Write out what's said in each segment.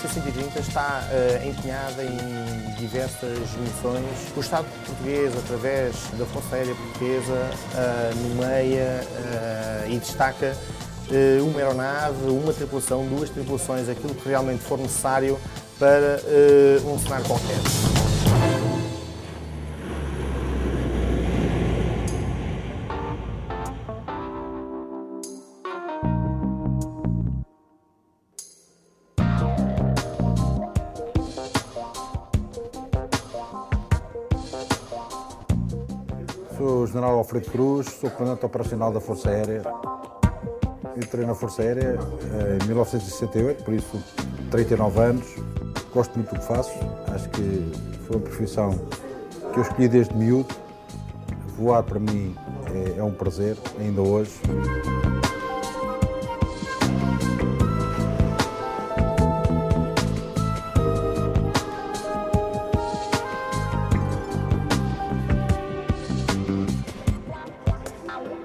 Força 130 está empenhada em diversas missões. O Estado português, através da Força Aérea Portuguesa, nomeia e destaca uma aeronave, uma tripulação, duas tripulações, aquilo que realmente for necessário para um cenário qualquer. Sou o General Alfredo Cruz, sou comandante operacional da Força Aérea. Entrei na Força Aérea em 1968, por isso 39 anos. Gosto muito do que faço, acho que foi uma profissão que eu escolhi desde miúdo. Voar para mim é um prazer, ainda hoje.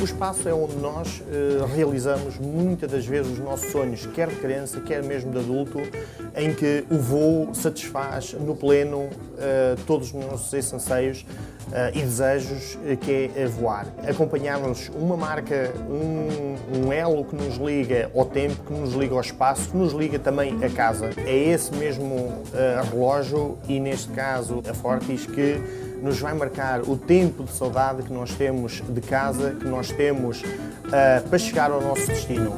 O espaço é onde nós realizamos muitas das vezes os nossos sonhos, quer de criança, quer mesmo de adulto, em que o voo satisfaz no pleno todos os nossos anseios e desejos, que é voar. Acompanhar-nos uma marca, um elo que nos liga ao tempo, que nos liga ao espaço, que nos liga também a casa. É esse mesmo relógio, e neste caso a Fortis, que nos vai marcar o tempo de saudade que nós temos de casa, que nós temos para chegar ao nosso destino.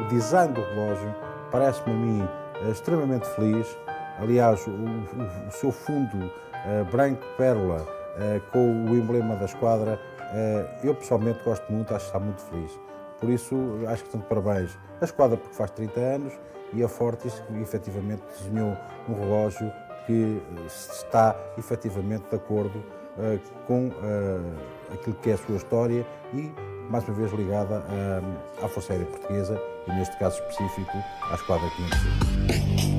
O design do relógio parece-me a mim extremamente feliz. Aliás, o seu fundo branco-pérola com o emblema da Esquadra, eu pessoalmente gosto muito, acho que está muito feliz. Por isso, acho que tanto parabéns à Esquadra, porque faz 30 anos, e a Fortis, que efetivamente desenhou um relógio que está efetivamente de acordo com aquilo que é a sua história e, mais uma vez, ligada à Força Aérea Portuguesa e, neste caso específico, à Esquadra 15.